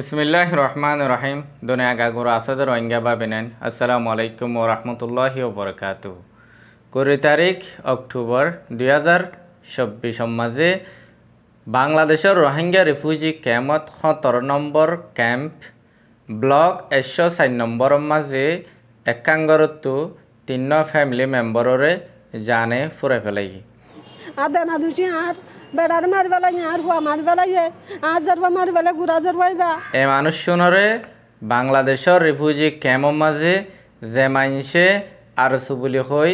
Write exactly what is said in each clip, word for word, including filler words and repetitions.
बिस्मिल्लाहिर्रहमानिर्रहीम दुनिया गागुर आसद रोहिंग्या बाबिनेन अस्सलामुअलैकुम वरहमतुल्लाहि वबरकातुह कुड़ी तारीख अक्टूबर दुई हज़ार चौबीस मजे बांग्लादेशर रोहिंग्या रिफ्यूजी कैम्पत सतर नम्बर कैम्प ब्लॉक एकशो चार नम्बर मजे एकांगरतु तीन फैमिली मेम्बररे जाने फुरे फेलाइगी বেড়ার মারবালাই আর হুয়া মারবালাই আজারবা মারবালা গুরাজার বাইবা এ মানুষজনরে বাংলাদেশৰ রিফিউজি ক্যাম্পৰ মাজে যে মানছে আরসু বুলি হৈ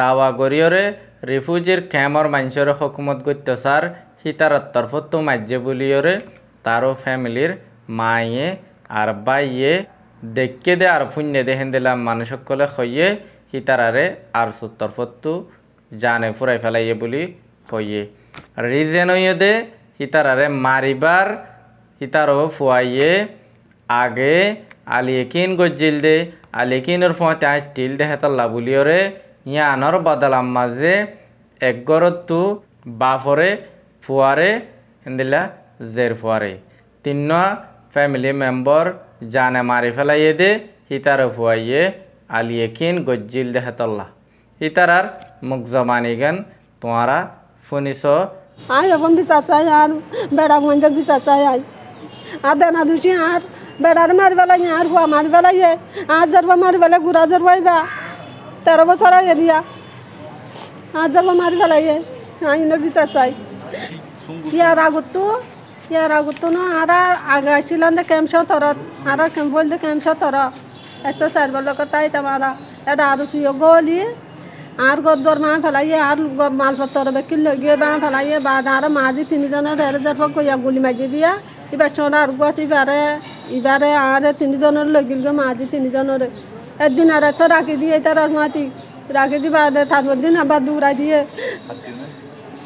দাওয়া গৰিয়ৰে রিফিউজিৰ ক্যাম্পৰ মানছৰ হুকুমত গত্যচাৰ হিতাৰৰ তৰফত মাজে বুলিয়ৰে তাৰো ফ্যামিলিৰ মায়ে আর বাইয়ে দেখকে দে আর ফুন্নে দেহেন্দলা মানুহসকলে খয়ে হিতাৰাৰে আরসু তৰফত জানে ফুৰাই ফেলায়ে বুলি খয়ে রিজেনইদে হিতারারে মারিবার হিতারো ফুয়াইয়ে আগে আলিয়েকিন গজ্জিল দে আলিয়েকিনর ফতে আটিল দে হেতাল্লা বুলিয়রে ইয়ানর বদলাম মাঝে একগরতু বাফরে ফুয়ারে হেন্দিলা জের ফুয়ারে তিন্ন ফ্যামিলি মেম্বর জানে মারি ফেলাইয়ে দে হিতারো ফুয়াইয়ে আলিয়েকিন গজ্জিল দে হেতাল্লা হিতারার মুখ জমানিগান তোমারা ফোনিসো আই এবং বিচাচাই আর বেড়া মঞ্জা বিচাচাই আই আদানা দুচি আর বেড়ার মারবালা আর হুয়া মারবালা এ আজারবা মারবালা গুরাজার বাইবা তেরো বছর আগে দিয়া আজারবা মারবালা এ আই ন বিচাচাই ইয়ার আগত ইয়ার আগত ন আরা আগে আসিলাম দে কেম সতর আরা কেম বল দে কেম সতর এসো সার বল কথাই তোমারা এটা আর তুই গলি আর গদ্দর মা ফেলাইয়ে আর মালপত্র বেকিল লগিয়ে বা ফেলাইয়ে বা আর মাঝি তিনজনের এরফক কইয়া গুলি মাঝি দিয়া এবার সোনা আর গছ এবারে এবারে আর তিনজনের লগিল গে মাঝি তিনজনের একদিন আর এত রাখি দিয়ে তার মাতি রাখি দিয়ে বাদে তারপর দিন আবার দৌড়াই দিয়ে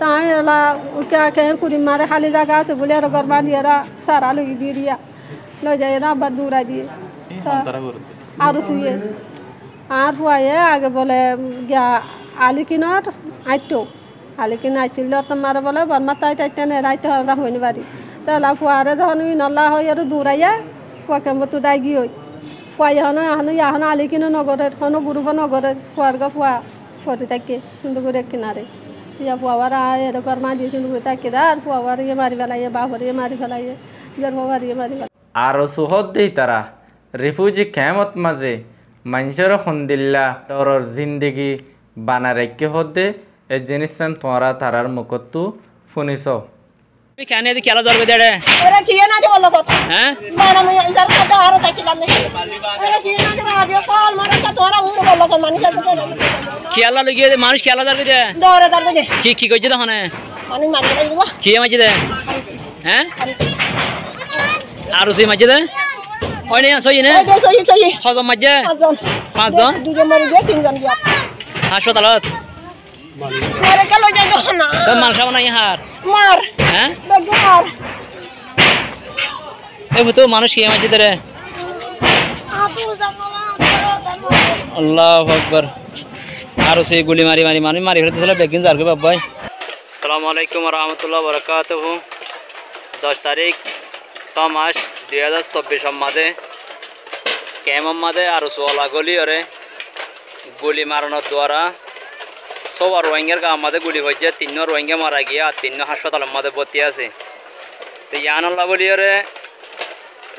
তাই এলা উকে আঁকে কুড়ি মারে খালি জায়গা আছে বলে আর ঘর বাঁধি এরা সারা লগি দিয়ে দিয়া লই যায় এরা আবার দৌড়া দিয়ে আরও শুয়ে আর শুয়ে আগে বলে গিয়া আলি কিনত আইতো আলি কিনে আইছিল তোমার বলে বর্মা তাই তাইটা নেই রাইতে হরা হইনি বাড়ি তাহলে ফুয়ারে যখন নলা হই আর দৌড়াইয়া ফুয়া কেমন তো দায় গিয়ে ফুয়াই হন এখন ইয়াহন আলি কিনো নগরের কোনো গুরুব নগরের ফুয়ার গা ফুয়া ফরি থাকে সুন্দর কিনারে ইয়া ফুয়াবার এর গরমা দিয়ে সুন্দর থাকে আর ফুয়াবার ইয়ে মারি ফেলাইয়ে বাবর ইয়ে মারি ফেলাইয়ে যার বাবার ইয়ে মারি ফেলাই আরও সুহদ দেই তারা রিফিউজি ক্যাম্পত মাঝে মানুষের সন্দিল্লা ডরর জিন্দেগি বানা রেখে হতে এ জিনিস তোমরা তারার মুখত শুনিছ কেন খেলা জল বেঁধে খেলা লেগে মানুষ খেলা জল বেঁধে কি কি করছে তখন কি মাঝে দে হ্যাঁ আর সেই মাঝে দে হয় না সই না হজম মাঝে পাঁচজন দুজন মরে গিয়ে তিনজন গিয়া হাসপাতাল মাল খাব না ইহার তো মানুষ ইয়ে মাঝে ধরে আল্লাহ আকবর আরো সেই গুলি মারি মারি মারি মারি ফেলে বেগিন যার গে বাবাই আসসালামু আলাইকুম রহমতুল্লাহ বরকাতুহু দশ তারিখ ছ মাস দুই হাজার চব্বিশ মাদে ক্যাম্পে আরো সোলা গলি ওরে গুলি মারানোর দ্বারা সব রোহিঙ্গার গা আমাদের গুলি হয়েছে তিন রোহিঙ্গা মারা গিয়ে আর তিন হাসপাতাল আমাদের ভর্তি আছে তো ইয়ানল্লা বলি ওরে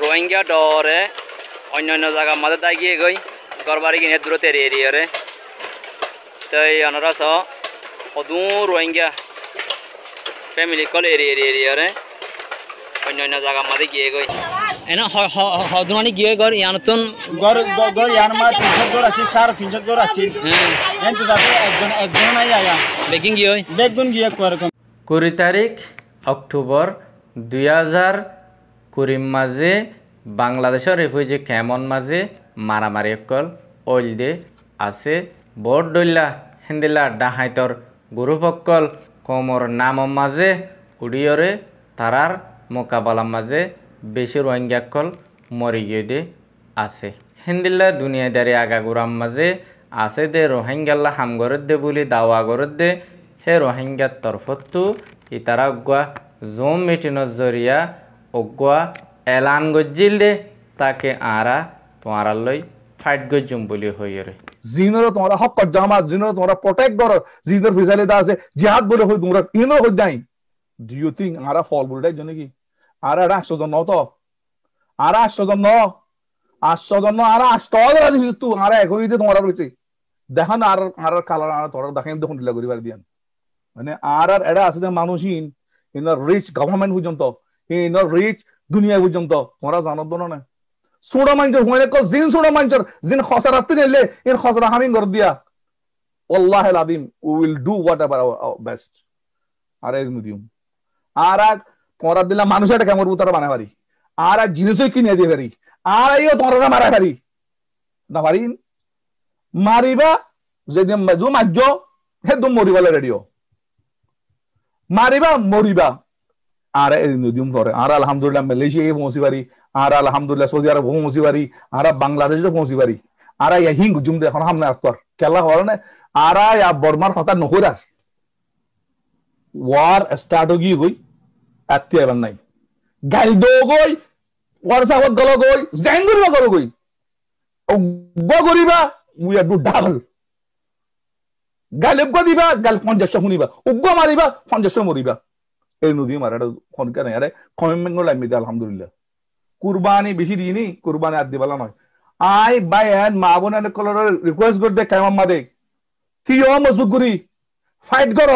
রোহিঙ্গা ডরে অন্য অন্য জায়গা আমাদের দায় গিয়ে গই গড়বাড়ি কিনে দূরতে এরিয়ে রে তো এই অনারা সহ অদূ রোহিঙ্গা ফ্যামিলি কল এরিয়ে এরিয়ে রে অন্য অন্য জায়গা আমাদের গিয়ে গই এনা হদুনানি গিয়ে ঘর ইয়ানতন ঘর ঘর ইয়ানমা তিনশো ঘর আছে সার তিনশো ঘর আছে হ্যাঁ তো যাবে একজন একজন নাই আয়া বেকিং গিয়ে বেকগুন গিয়ে কর কুড়ি তারিখ অক্টোবর দুই হাজার কুড়ি মাঝে বাংলাদেশের রিফিউজি ক্যাম্পন মাঝে মারামারি Ekal olde ase bordolla hindela dahaitor gurupokkol komor namo maze udiyore tarar mokabala maze beshi rohingyakkol morigede ase hindela duniyadari agaguram maze ase de rohingyalla hamgorodde buli dawa gorodde he rohingya tarfottu itaragwa zoom mitino zoriya ogwa elan gojilde تاكي أرى تمارا لوي فايت جو جنبولي هويره زينرو تمارا حق جامع زينرو تمارا protect کرو زينر فيزالي داس جهاد بوله هوي دمرا إنرو هوي داين do you think أرى fall بوله جوني كي أرى راشتو زنو تو أرى راشتو زنو راشتو زنو أرى راشتو أدرى زي فيتو أرى هوي ده تمارا بليسي دهان أرى أرى كالا أرى تمارا دهان دهون دللا غوري بالديان مني أرى إذا أصلا مانوشين إن rich government هوي جنتو إن rich دنيا هوي جنتو تمارا زانو دوننا سورة منجر هنا كل زين سورة منجر زين خسارتنا اللي إن خسارة همين قرديا والله العظيم we will do whatever our best آراء المديوم آراء تمارا دللا مانوشة ٹھیک ہمارے بوتارا بنا ہماری آراء جنسوں کی نہیں دے ہماری آراء یہ تمارا کا مارا ہماری نہ ہماری ماری با زیدیم مجھو مجھو ہے دم موری والا ریڈیو ماری با موری با آراء المديوم فورے آراء الحمدللہ ملیشیا یہ پہنسی باری أرى الحمد لله سعودي عرب هم موسيباري أرى بنغلاديش ده موسيباري أرى يا هند جمدة خنا هم نأثر كلا خالنا أرى يا برمار خطر نخودار war start होगी कोई अत्यंत नहीं गलदो कोई वर्षा वक्त गलो कोई ज़ंगल में गलो कोई बगोरी बा मुझे डू डाबल गलिब को दीबा गल कौन जश्न होनी बा उग्गा मारी बा कौन जश्न मोरी बा ये नूदी मारा डा कौन क्या नहीं यारे कॉमेंट को लाइन में दाल الحمد لله কুরবানি বেশি দিইনি কুরবানি আদি বলা নয় আই বাই এন্ড মাবুনানে কলর রিকোয়েস্ট করতে কাইমাম মাদে কিও মজবুত করি ফাইট করো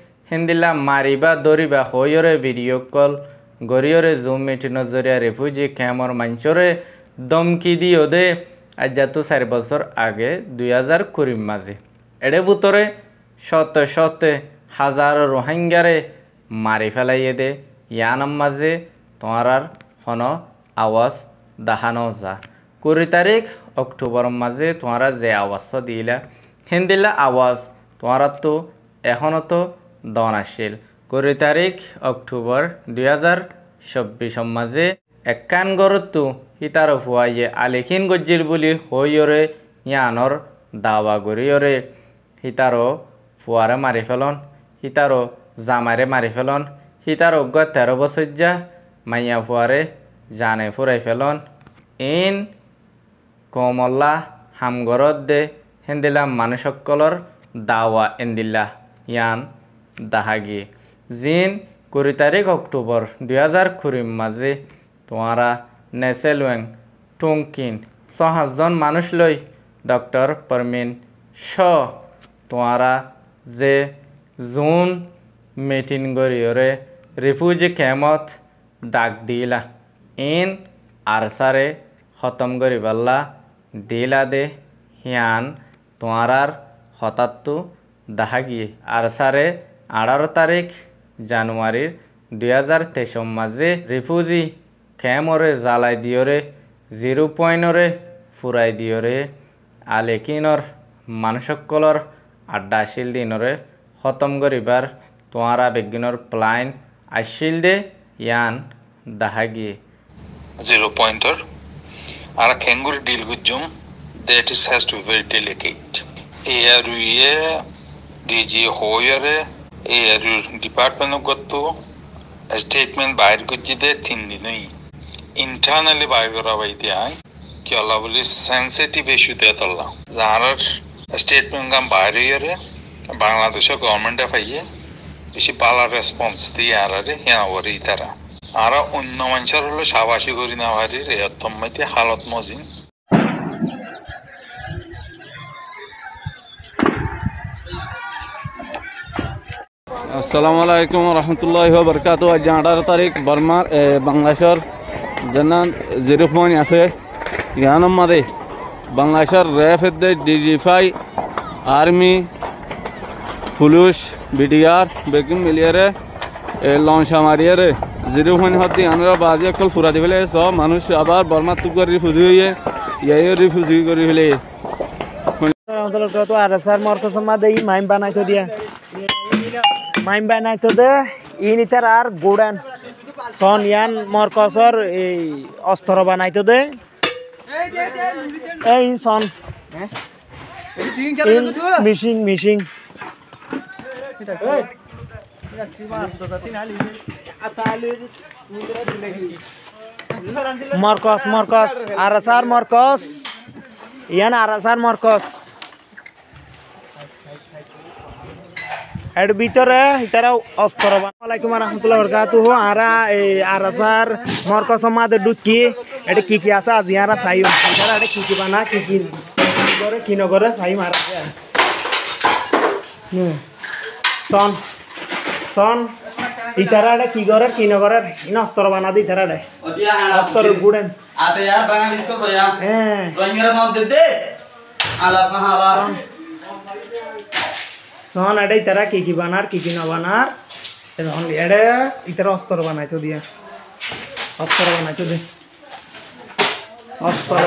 হিন্দিলা মারিবা দরিবা হইরে ভিডিও কল গরিয়রে জুম মিটিংর জরিয়া রিফিউজি ক্যামর মানুষরে দমকি দিও দে আজ যাতো চার বছর আগে দুই হাজার কুড়ির মাঝে এড়ে ভিতরে শত শত হাজার রোহিঙ্গারে মারি ফেলাইয়ে দে ইয়ানাম মাঝে তোয়ারার خانه آواز دهانوزه کوری تاریخ اکتبر مازه توانرا زی آواز تا دیله هندیله آواز توانرا تو اخانه تو دانشیل کوری تاریخ اکتبر دویازار شبیش مازه اکان گرد تو هیتارف وای علیکین گوچیل بولی خویره یانور داواگوریره هیتارو فواره معرفلان هیتارو زامره معرفلان هیتارو گه ترو بسیجه مایا فواره جانه فوره فلان این قوم الله همگرد ده هندلا منشک کلر داوا اندلا یان دهگی زین کوری تاریخ اکتبر دویازار کوری مازه توارا নেসেলওয়াং টুংকিন ছয়জন মানুষ লই ডক্টর পারমিন শ তোয়ারা যে জুন মিটিং গরিয়রে রিফিউজি ক্যামত ডাক দিলা ইন আরসারে খতম করিবাল্লা দিলা দে হিয়ান তোয়ারার হতাত্তু দাহা গিয়ে আরসারে আঠারো তারিখ জানুয়ারির দুই হাজার তেইশ মাঝে রিফিউজি ক্যামরে জ্বালাই দিয়রে জিরো পয়েন্টরে ফুরাই দিয়রে আলেকিনর মানুষসকলর আড্ডাশীল দিনরে খতম করিবার তোয়ারা বেগিনর প্লাইন আসিল দে ইয়ান দাহাগি জিরো পয়েন্টার আর খেঙ্গুর ডিল গুজুম that is has to be very delicate AR ইয়ে ডিজি হোয়ারে এআর ডিপার্টমেন্ট গত স্টেটমেন্ট বাইর গুজি দে তিন দিনই ইন্টারনালি বাইর করা বাইতে আই কি আল্লাহ বলি সেনসিটিভ ইস্যু দে তল্লা যার স্টেটমেন্ট গাম বাইর ইয়ে বাংলাদেশ গভর্নমেন্ট ফাইয়ে বেশি পালা রেসপন্স দিয়ে আরে হ্যাঁ ওরে তারা আর অন্য মানুষের হলো সাবাসী করি না ভারি রে অত্যম্মাইতে হালত মজিন السلام عليكم ورحمة الله وبركاته. اليوم عشرة تاريخ برما بنغلاديشر جنان زيرو فون ياسه يانم ماذي بنغلاديشر رافد ديجيفاي آرمي فلوش بيديار بكم ملياره لانش همارياره زيرو فون هاتي أنا بعديا كل فرادي فيله سو مانوش أبار برما تقول ريفوزيه يايو ريفوزيه كوري فيله. أنا تقول تو أرسال ماركوس ما دهي مايم بناي توديا. مايم بناي توده إني ترى غودان سونيان ماركوس أر أسترو بناي توده. إيه إنسان. إن ميشين ميشين. ماركوس ماركوس أرسال ماركوس. يان أرسال ماركوس. এডবিটরে হিতারা অস্তরবা আলাইকুম ওয়া রাহমাতুল্লাহি ওয়া বারাকাতুহু আরা আরাসার মরকস মাদে ডুকি এটা কি কি আছে আজ ইয়ারা সাইও হিতারা এটা কি কি বানা কি কি করে কি নগরে সাই মারা নে সন সন হিতারা এটা কি করে কি নগরে ইন অস্তরবা না দি হিতারা এটা ওদিয়া অস্তর গুডেন আতে यार বাঙা इसको तो यार রঙের মাল दे दे আলা মহালা سان اڑے ترا کی کی بنار کی کی نہ بنار اڑے اڑے اترا استر بنائی تو دیا استر بنائی تو دے استر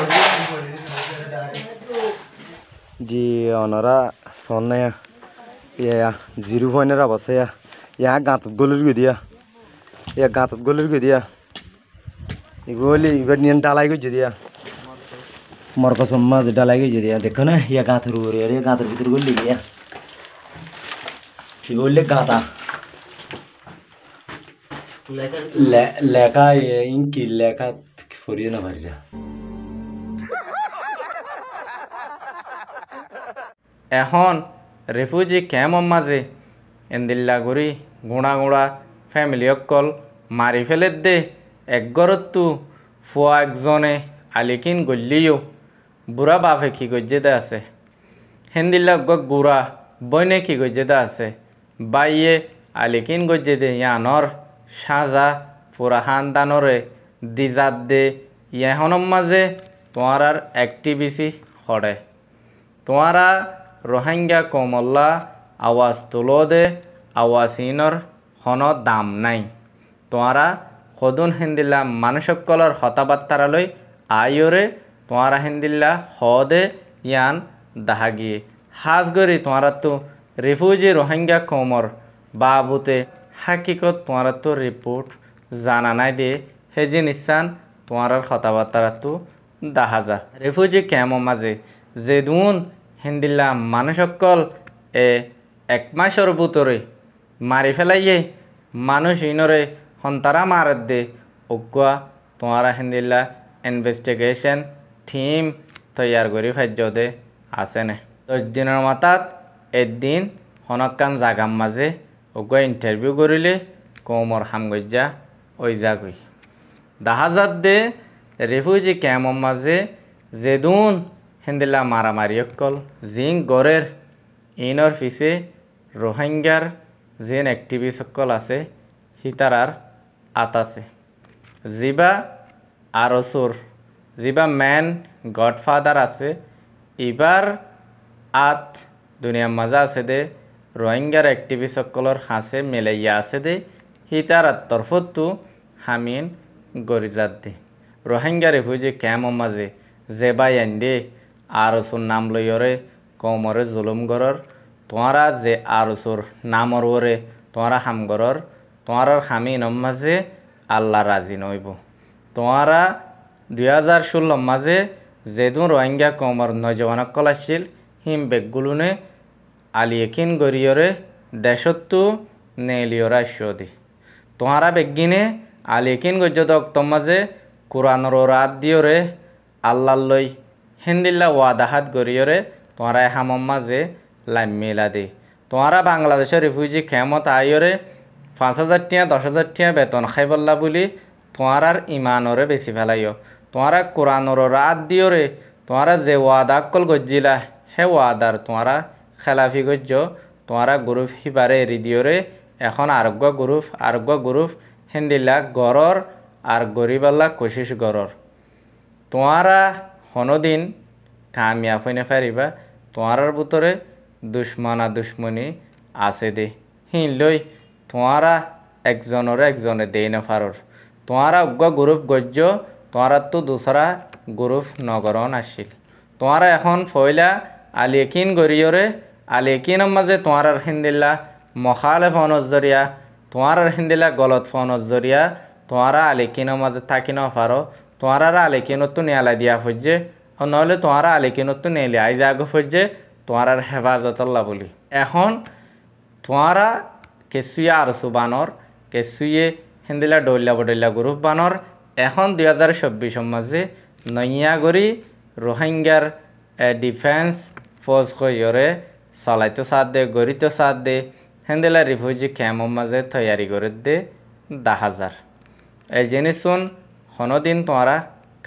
جی اونرا سن نہ یا زیرو پوائنٹ را بس یا یا گات گولر کو دیا یا گات گولر کو دیا یہ گولی ونین ڈالائی کو دیا مرکز ما ڈالائی کو دیا دیکھو نا یا گات رو رے گات بھیتر گول لے گیا في قول لك قاطع لا لا كاي إنك لا كات كفورينا برجع أهون رفوجي كم أمم زي إن دللا غوري غونا غورا فاميليوك كل معرفلت ده إكغرتو فوا إكزونه عليكين قلليو برا بافكي قجدا أسه هند دللا غوك غورا بينه كي قجدا أسه বাইয়ে আলেকিন গজেদে ইয়ানর সাজা পুরা হানদানরে দিজাত দে ইহনম মাঝে তোমারার অ্যাক্টিভিসি হড়ে তোমারা রোহিঙ্গা কমল্লা আওয়াজ তুলো দে আওয়াজিনর হন দাম নাই তোমারা খদুন হিন্দিল্লা মানুষকলর হতাবাত্তারালই আয়রে তোমারা হিন্দিল্লা হদে ইয়ান দাহাগিয়ে হাজ গরি তোমারা তো রিফিউজি রোহিঙ্গা কমর বাবুতে হাকিকত তোমারা তো রিপোর্ট জানা নাই দে হেজি নিসান তোমারার কথাবার্তারা তো দেখা যা রিফিউজি ক্যাম্প মাঝে যেদুন হিন্দিল্লা মানুষকল এ এক মাসের ভিতরে মারি ফেলাইয়ে মানুষ ইনরে হন্তারা মারত দে ওগুয়া তোমারা হিন্দিল্লা ইনভেস্টিগেশন টিম তৈয়ার করে ফেজদে আসেনে দশ দিনের মাথাত এদিন হনকান জাগাম মাঝে ওগুয়া ইন্টারভিউ করিলে কমর হামগজ্জা ওই জাগই দাহাজাত দে রিফিউজি ক্যাম্প মাঝে যেদুন হিন্দিলা মারামারি অকল জিং গরের ইনর ফিসে রোহিঙ্গার যেন অ্যাক্টিভিস্ট অকল আছে হিতারার আত আছে জিবা আরসুর জিবা ম্যান গডফাদার আছে ইবার আত দুনিয়া মজা আছে দে রোহিঙ্গার অ্যাক্টিভিস্টসকলৰ হাসে মেলাইয়া আছে দে হিতার তরফতু হামিন গরিজাত দে রোহিঙ্গা রিফিউজি ক্যাম্প মাঝে জেবাই আন্দে আরসুর নাম লইরে কমরে জুলুম গরর তোমরা যে আরসুর নামর ওরে তোমরা হামগরর তোমরার হামিন মাঝে আল্লাহ রাজি নইব তোমরা দুই হাজার ষোলো মাঝে যেদু রোহিঙ্গা কমর নজওয়ানসকল আছিল হিম বেগগুলোনে আলিয়েকিন গরিয়রে দেশত্তু নেলিয়রা শোদি তোহারা বেগগিনে আলিয়েকিন গজ্জদক তমাজে কুরআনর রাত দিয়রে আল্লাহলই হিন্দিল্লা ওয়াদাহাত গরিয়রে তোহারা হামম্মাজে লাইম মিলাদি তোহারা বাংলাদেশের রিফিউজি ক্যাম্পত আইয়রে পাঁচ হাজার টিয়া দশ হাজার টিয়া বেতন খাইবল্লা বলি তোহারার ইমানরে বেশি ফেলাইও তোহারা কুরআনর রাত দিয়রে তোহারা যে ওয়াদাক্কল গজ্জিলা হে ওয়াদার তোমরা খেলাফি গজ্জ তোমরা গ্রুপ হিবারে রিদিওরে এখন আরগ্য গ্রুপ আরগ্য গ্রুপ হিন্দিলা গরর আর গরিবাল্লা কোশিশ গরর তোমারা হনদিন কামিয়াব হইনে পারিবা তোমারার ভিতরে দুশমনা দুশমনি আছে দে হিন লই তোমারা একজনের একজনে দেই না পারর তোমারা অগ্য গ্রুপ গজ্য তোমারা তো দুসরা গ্রুপ নগরন আসিল তোমারা এখন ফয়লা আলেকিন গরিয়রে আলেকিন মাঝে তোমারার হিন্দিলা مخالف نظریه توارا هندلا غلط فنظریه توارا الکینو مز تاکینو فارو توارا را الکینو تو نیالا دیا فجه انول توارا الکینو تو نیلی ایزاگو فجه توارا حفاظت الله بولی اخون توارا کسوی ارسو بانور کسوی هندلا دولا بدلا گروپ بانور اخون দুই হাজার চব্বিশ مز نویاگوری روهینگر دیفنس فوز خو یوره سالایتو ساده گوریتو ساده هندلا ریفوجی کمو مزه تیاری کرده ده هزار. اجنسون خنودین توارا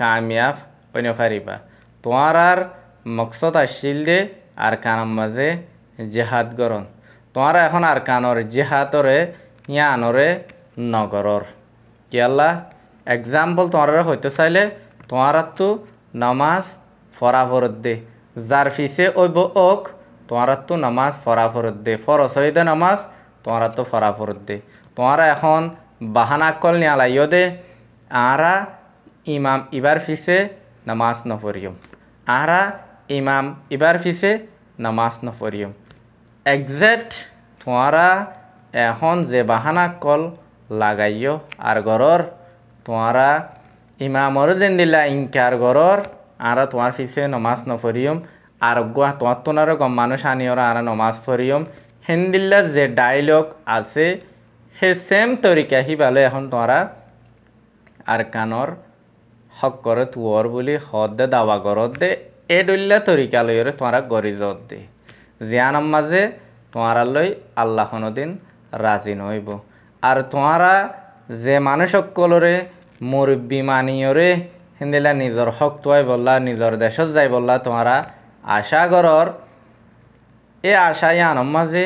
کامیاب ونفریبا. توارار مقصد اشیلده ارکانم مزه جهاد گرون. توارا اخون ارکانور جهاتوره یا آنوره نگرور. که الله اگزامپل توارا خویت ساله توارا تو نماز فرافورده. ظرفیسه اوی با اوک তোমারা তো নামাজ ফরাফরত দে ফরজ হইদা নামাজ তোমারা তো ফরাফরত দে তোমারা এখন বাহানা কল নি আলাইও দে আরা ইমাম ইবার ফিসে নামাজ ন পড়িও আরা ইমাম ইবার ফিসে নামাজ ন পড়িও এক্সাক্ট তোমারা এখন যে বাহানা কল লাগাইও আর গরর তোমারা ইমামর জিন্দিলা ইনকার গরর আরা তোমার ফিসে নামাজ ন পড়িও আর গোয়া তোয়াত্তনার গম মানুষ আনিওরা আরা নমাজ ফরিয়ম হিন্দিল্লা যে ডায়লগ আছে হে সেম তরিকা হি বালে এখন তোরা আর কানর হক করে তুয়র বলি হদ্দে দাওয়া গরত দে এ ডুল্লা তরিকা লইরে তোরা গরিজত দে জিয়ানম মাঝে তোরা লই আল্লাহ কোনোদিন রাজি নইব আর তোরা যে মানুষ সকলরে মুরব্বি মানিয়রে হিন্দিল্লা নিজর হক তোয় বল্লা নিজর দেশত যাই বল্লা তোরা আশা গরর এ আশায় আনম মাঝে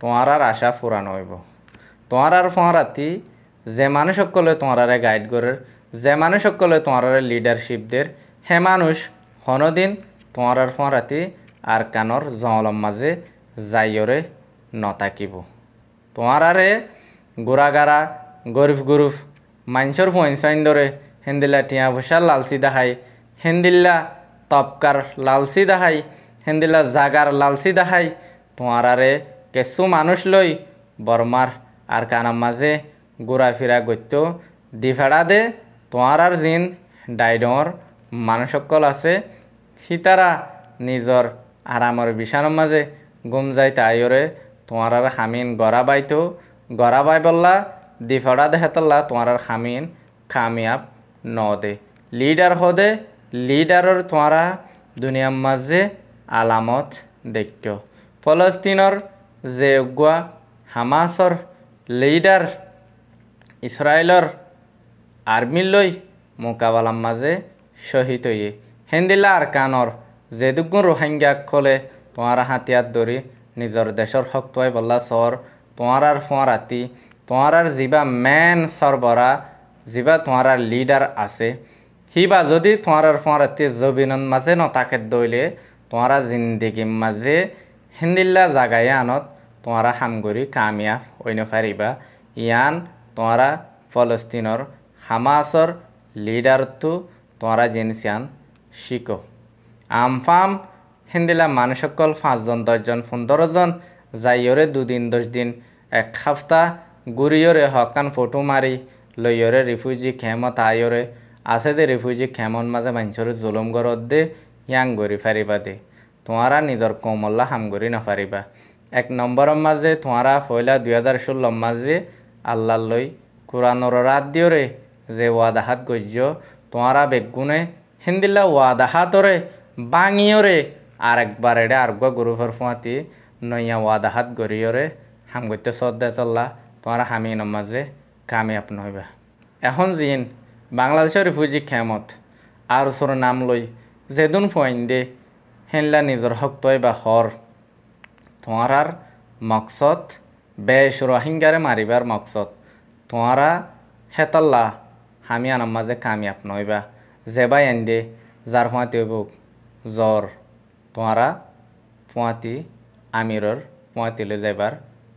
তোমারার আশা পুরান হইব তোমারার ফরাতি যে মানুষ সকলে তোমারারে গাইড করে যে মানুষ সকলে তোমারারে লিডারশিপ দের হে মানুষ কোনদিন তোমারার ফরাতি আর কানর জলম মাঝে যাইরে ন থাকিব তোমারারে গোরাগারা গরিব গরিব মানুষের ফইনসাইন ধরে হিন্দিলা টিয়া ভুষার লালসি দেখায় হিন্দিল্লা তপকার লালসি দেখাই হিন্দিলা জাগার লালসি দেখাই তোমারারে কিছু মানুষ লই বর্মার আর কানার মাঝে ঘোরাফেরা করত দিফেড়া দে তোমারার জিন ডাইডর মানুষ সকল আছে সীতারা নিজর আরামর বিছানার মাঝে ঘুম যায় তাইরে তোমারার খামিন গড়া বাইতো গড়া বাই বললা দিফেড়া দেহেতলা তোমারার খামিন কামিয়াব ন দে লিডার হদে লিডারর তোরা দুনিয়ার মাঝে আলামত দেখ ফলস্তিনর যে গুয়া হামাসর লিডার ইসরায়েলর আর্মি লই মোকাবেলার মাঝে শহীদ হইয়ে হিন্দিলা আর কানর যে দুগুণ রোহিঙ্গা খোলে তোমার হাতিয়ার ধরি নিজর দেশর হক তোয় বল্লা সর তোমারার ফরাতি তোমারার জিবা মেন সরবরা জিবা তোমারার লিডার আছে হিবা যদি তোমার ফরাতে জবিনন মাঝে নতাকে দইলে তোমারা জিন্দিগির মাঝে হিন্দিল্লা জাগায় আনত তোমারা হামগরি কামিয়াব হইন পারিবা ইয়ান তোমারা ফলস্তিনর হামাসর লিডার তো তোমারা জিনসিয়ান শিকো আমফাম হিন্দিলা মানুষ সকল পাঁচজন দশজন পনেরো জন যাইরে দুদিন দশ দিন এক সপ্তাহ গুরিয়রে হকান ফটো মারি লইরে রিফিউজি খেমত আইরে আছে দে রিফিউজি খেমন মাঝে মানুষের জুলুম গরত দে ইয়াং গরি ফারিবা দে তোমারা নিজর কমল্লা হামগরি নফারিবা এক নম্বর মাঝে তোমারা ফয়লা দুই হাজার ষোলো মাঝে আল্লাহ লই কোরআনর রাত দিওরে যে ওয়াদাহাত গজ্য তোমারা বেগুনে হিন্দিলা ওয়াদাহাতরে বাঙিয়রে আর একবার এডে আরগুয়া গরুফর ফুঁয়াতি নইয়া ওয়াদাহাত গরিয়রে হামগরিতে সদ্দা চল্লা তোমারা হামিন মাঝে কামিয়াব নহইবা এখন জিন বাংলাদেশের রিফিউজি খেমত আর সর নাম লই যেদুন ফইন দে হেনলা নিজর হক তয় বা হর তোমার মকসদ বেশ রোহিঙ্গারে মারিবার মকসদ তোরা হেতাল্লা হামিয়ান মাঝে কামিয়াব নইবা জেবাই এন্দে জার ফাঁতি হইবুক জ্বর তোরা ফাঁতি আমিরর ফাঁতিলে যাইবার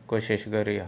কোশিশ করিও।